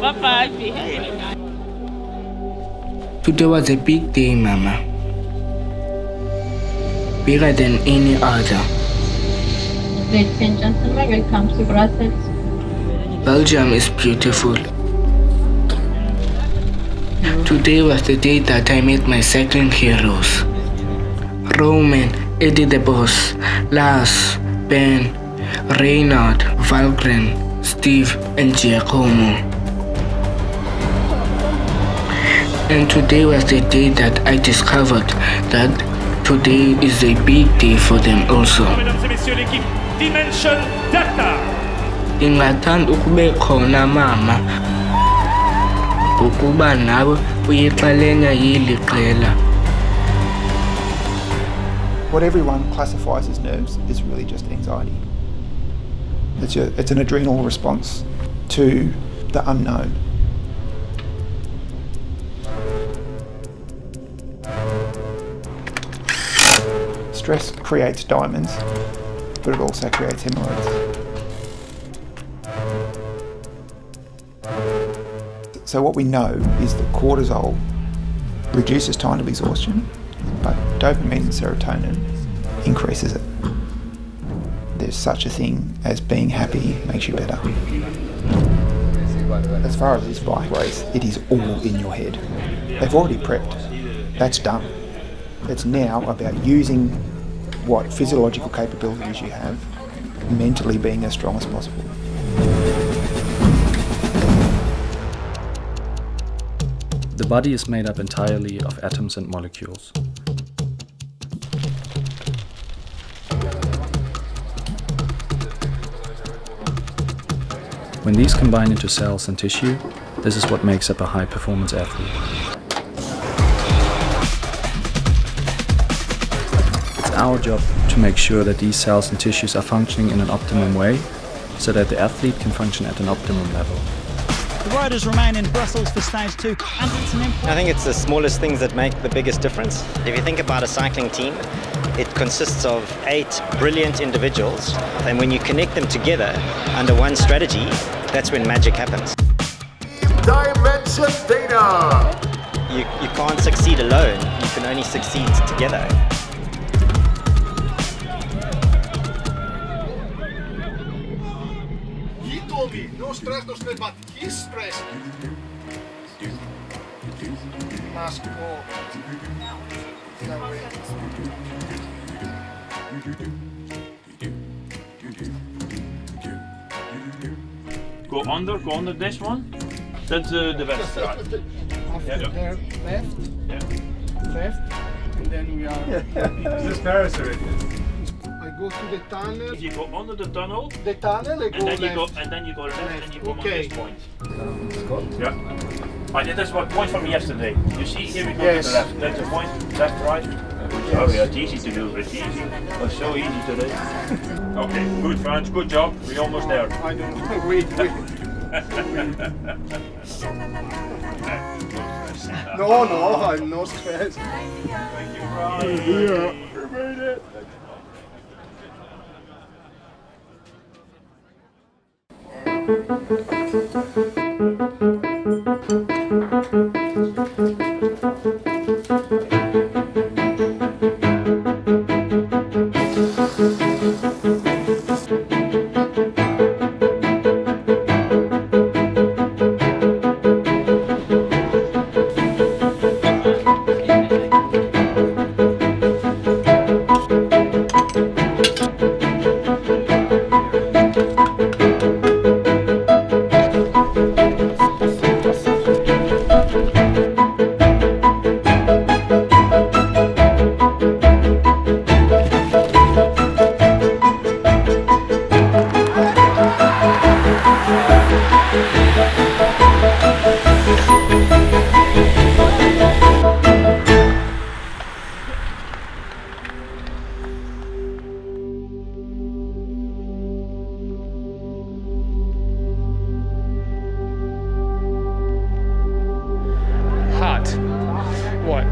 Today was a big day, Mama. Bigger than any other. Ladies and gentlemen, welcome to Brussels. Belgium is beautiful. Today was the day that I met my second heroes. Roman, Eddie the Boss, Lars, Ben, Reynard, Valgren, Steve and Giacomo. And today was the day that I discovered that today is a big day for them also. Dimension Data. Ingathanda ukube khona mama. Ukuba nawe uyixelenya yeli qela. What everyone classifies as nerves is really just anxiety. It's an adrenal response to the unknown. Stress creates diamonds, but it also creates hemorrhoids. So what we know is that cortisol reduces time to exhaustion, but dopamine and serotonin increases it. There's such a thing as being happy makes you better. As far as this bike race, it is all in your head. They've already prepped. That's done. It's now about using what physiological capabilities you have, mentally being as strong as possible. The body is made up entirely of atoms and molecules. When these combine into cells and tissue, this is what makes up a high-performance athlete. It's our job to make sure that these cells and tissues are functioning in an optimum way, so that the athlete can function at an optimum level. The riders remain in Brussels for stage 2. And it's an important... I think it's the smallest things that make the biggest difference. If you think about a cycling team, it consists of 8 brilliant individuals, and when you connect them together under one strategy, that's when magic happens. Dimension Data! You can't succeed alone, you can only succeed together. No stress, no stress, but he's stressed. Last call. Go under this one. That's the best right. After there, left, yeah. Left, and then we are... This is Paris already. Go to the tunnel. You go under the tunnel. The tunnel. And go then left. You go, and then you go left, and you go okay. On this point. Yeah. But that is what point from yesterday. You see here we go yes. To the left. That's the point. Left, right. Yes. Oh yeah, it's easy to do. It's easy. It's so easy today. Okay, good Frans, good job. We're almost there. I don't know. Wait. No, I'm not stressed. Thank you, Frans. Yeah. You made it.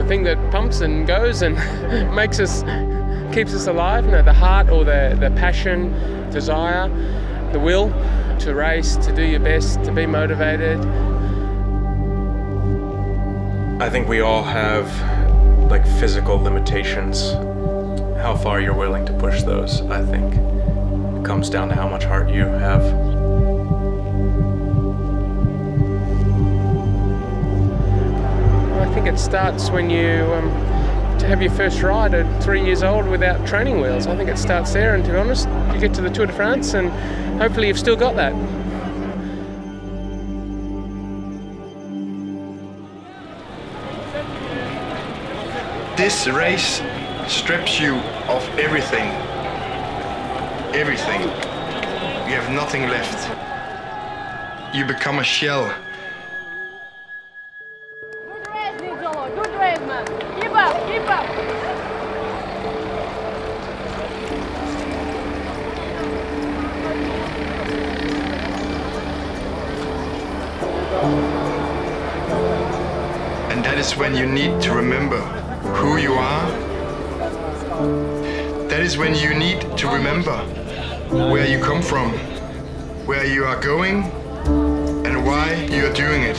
The thing that pumps and goes and makes us, keeps us alive, you know, the heart or the passion, desire, the will to race, to do your best, to be motivated. I think we all have like physical limitations. How far you're willing to push those, I think, it comes down to how much heart you have. I think it starts when you to have your first ride at 3 years old without training wheels. I think it starts there, and to be honest, you get to the Tour de France and hopefully you've still got that. This race strips you of everything. Everything. You have nothing left. You become a shell. Good race, Nicola. Good race, man. Keep up, keep up. And that is when you need to remember who you are. That is when you need to remember where you come from, where you are going, and why you are doing it.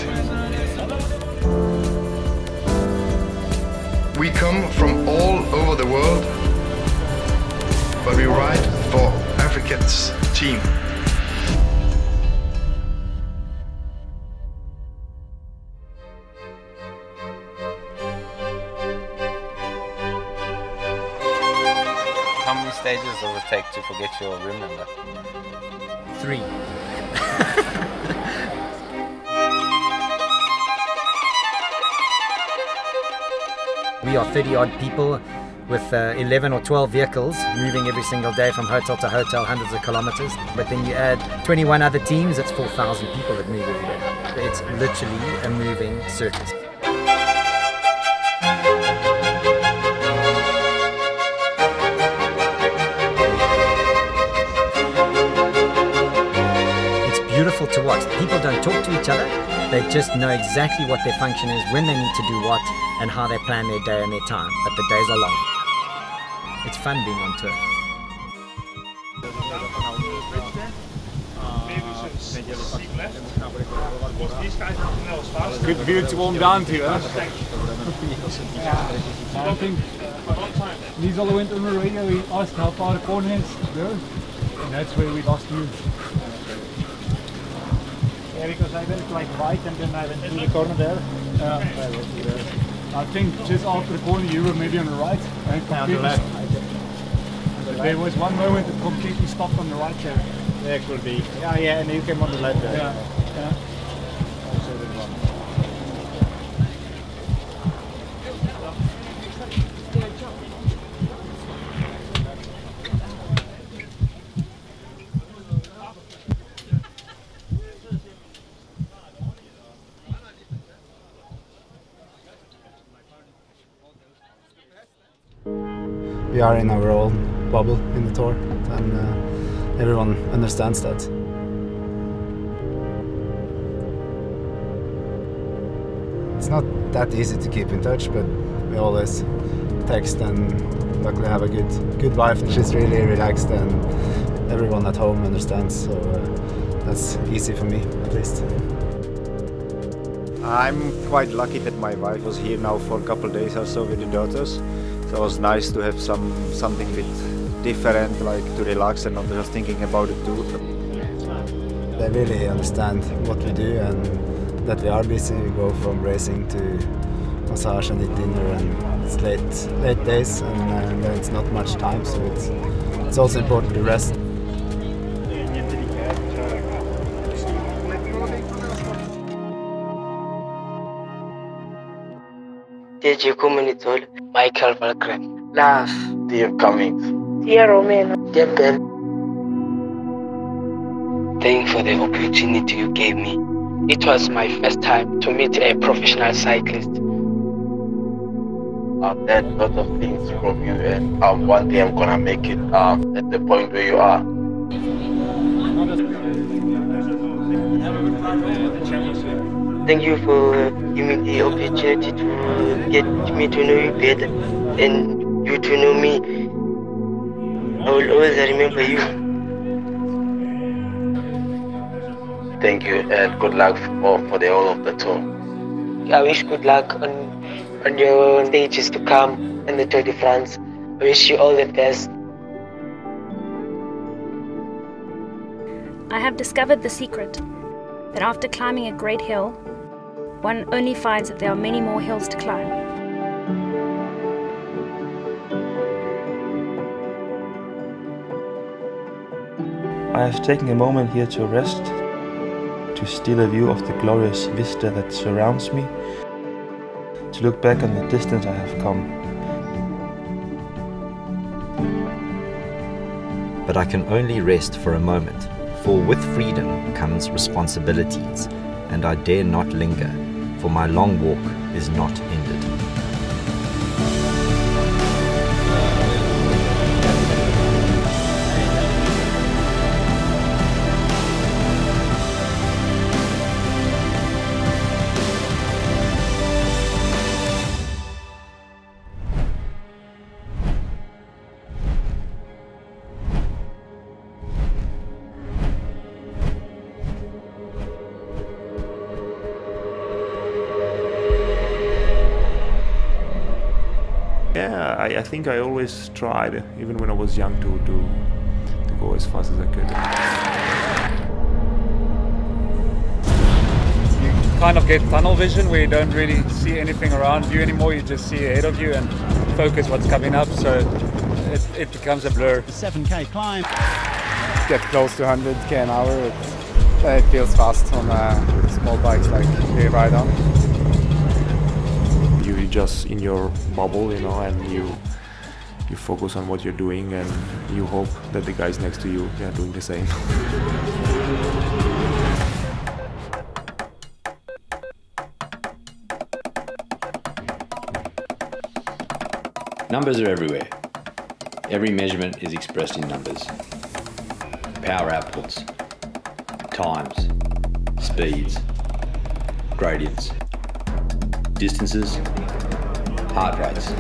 We come from all over the world, but we ride for Africa's team. How many stages does it take to forget your room number? 3. We are 30-odd people with 11 or 12 vehicles moving every single day from hotel to hotel, hundreds of kilometers. But then you add 21 other teams, it's 4,000 people that move every day. It's literally a moving circus. Beautiful to watch. People don't talk to each other, they just know exactly what their function is, when they need to do what, and how they plan their day and their time. But the days are long. It's fun being on tour. Good view to warm down to, huh? I think these all went on the radio, we asked how far the corner is, and that's where we lost you. Yeah, because I went like white and then I went through the corner there. I think just after the corner you were maybe on the right. On the left. There was one moment that completely stopped on the right there. There could be. Yeah, yeah, and you came on the left there. Yeah. Yeah. We are in our own bubble in the tour, and everyone understands that. It's not that easy to keep in touch, but we always text and luckily have a good wife. She's really relaxed and everyone at home understands, so that's easy for me at least. I'm quite lucky that my wife was here now for a couple of days or so with the daughters. So it was nice to have something a bit different, like to relax and not just thinking about it too. They really understand what we do and that we are busy. We go from racing to massage and eat dinner, and it's late days and it's not much time, so it's also important to rest. DJ Communitol, Michael Valgren, Lars, Dear Cummings, Dear Romano, Dear Ben. Thanks for the opportunity you gave me. It was my first time to meet a professional cyclist. I've learned a lot of things from you, and one day I'm gonna make it at the point where you are. Thank you for giving me the opportunity to get me to know you better and you to know me. I will always remember you. Thank you and good luck for the whole of the tour. I wish good luck on your stages to come in the Tour de France. I wish you all the best. I have discovered the secret that after climbing a great hill, one only finds that there are many more hills to climb. I have taken a moment here to rest, to steal a view of the glorious vista that surrounds me, to look back on the distance I have come. But I can only rest for a moment, for with freedom comes responsibilities, and I dare not linger, for my long walk is not ended. Yeah, I think I always tried, even when I was young, to go as fast as I could. You kind of get tunnel vision where you don't really see anything around you anymore, you just see ahead of you and focus what's coming up, so it becomes a blur. The 7K climb. Get close to 100K an hour, it feels fast on small bikes like they ride on. You're just in your bubble, you know, and you focus on what you're doing, and you hope that the guys next to you are doing the same. Numbers are everywhere. Every measurement is expressed in numbers. Power outputs, times, speeds, gradients, distances, heart rates,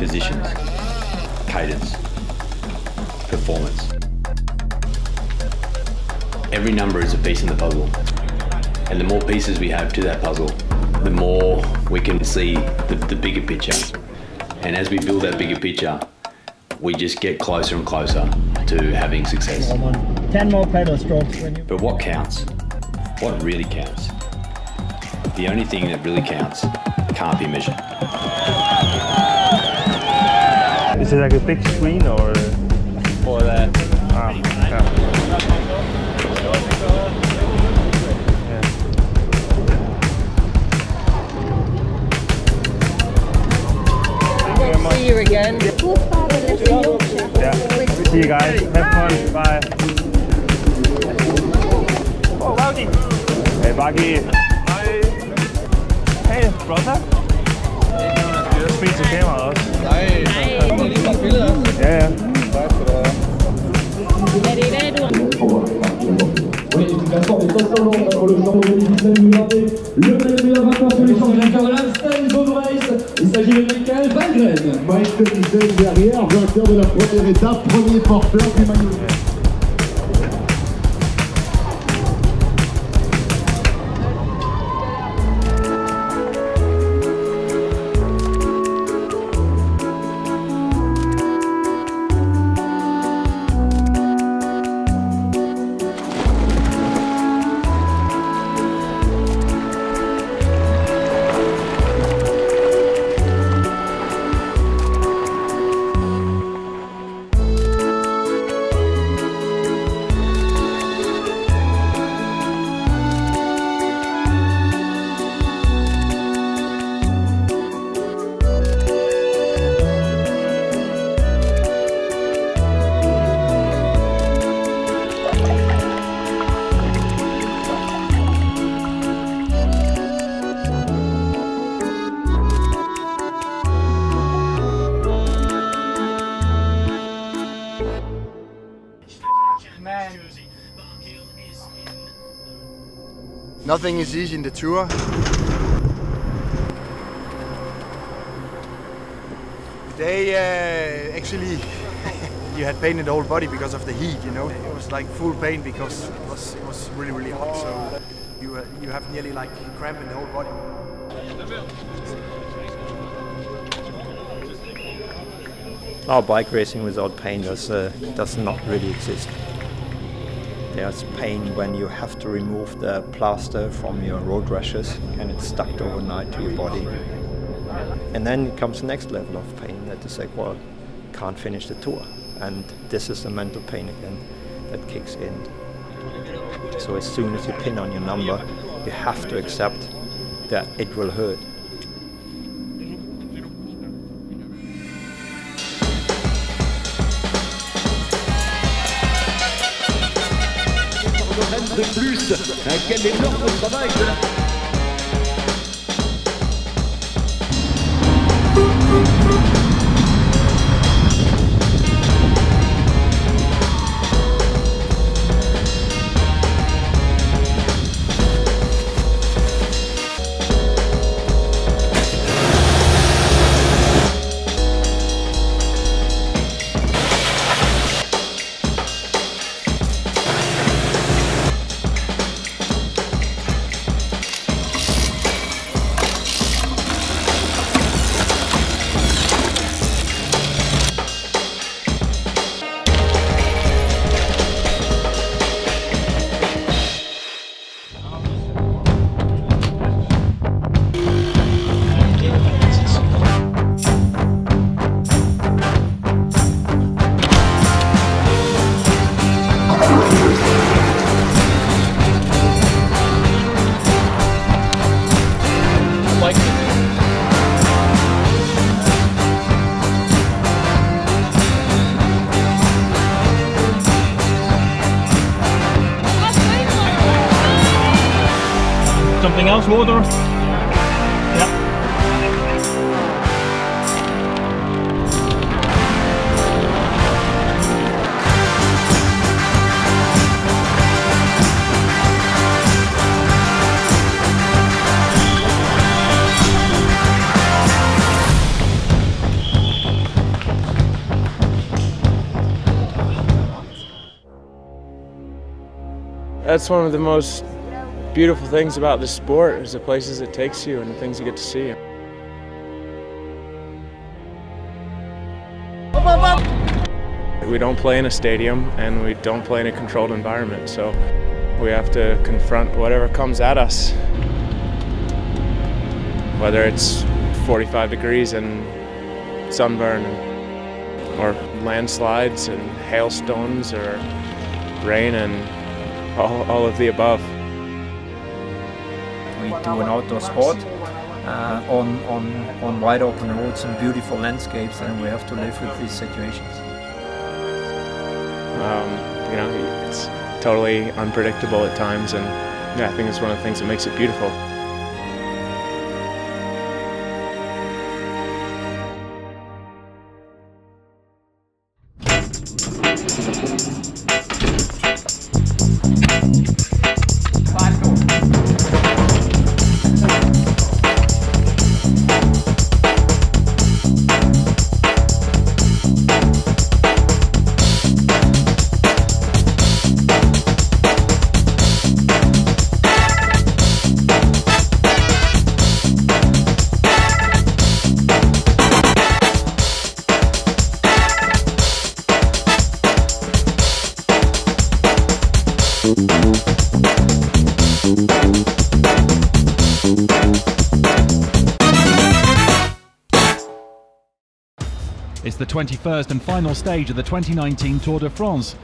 positions, cadence, performance. Every number is a piece in the puzzle, and the more pieces we have to that puzzle, the more we can see the bigger picture. And as we build that bigger picture, we just get closer and closer to having success. 10 more pedal strokes. But what counts? What really counts? The only thing that really counts can't be measured. Is it like a big screen or...? Or that. Yeah. See you again. Yeah. See you guys. Have fun. Bye. Oh, Buggy. Hey, Buggy. Hey, brother. Just meet the camera. Nice. Yeah. Il s'agit de Calvin Graham. Mike Tonisel derrière, vainqueur de la première étape, premier porteur du maillot. Nothing is easy in the Tour. They actually, you had pain in the whole body because of the heat, you know. It was like full pain because it was really, really hot. So you have nearly like cramp in the whole body. Oh, bike racing without pain does not really exist. There's pain when you have to remove the plaster from your road rashes and it's stuck overnight to your body. And then comes the next level of pain that is like, well, can't finish the tour. And this is the mental pain again that kicks in. So as soon as you pin on your number, you have to accept that it will hurt. De plus, quel énorme travail de la... Something else, water? Yeah. That's one of the most beautiful things about this sport is the places it takes you and the things you get to see. We don't play in a stadium and we don't play in a controlled environment, so we have to confront whatever comes at us. Whether it's 45 degrees and sunburn, or landslides and hailstones, or rain and all of the above. We do an outdoor sport on wide open roads and beautiful landscapes, and we have to live with these situations. You know, it's totally unpredictable at times, and yeah, I think it's one of the things that makes it beautiful. It's the 21st and final stage of the 2019 Tour de France.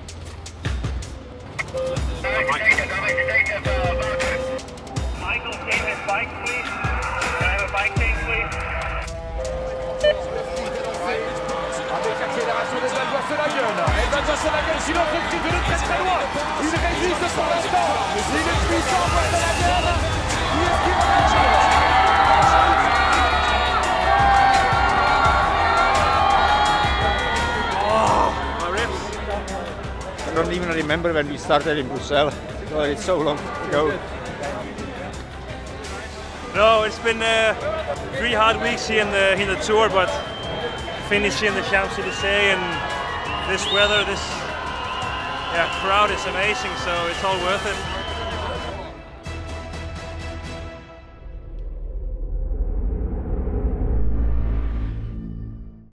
I don't even remember when we started in Bruxelles. Oh, it's so long ago. No, it's been 3 hard weeks here in the tour, but finishing the Champs-Élysées and this weather, this crowd is amazing, so it's all worth it.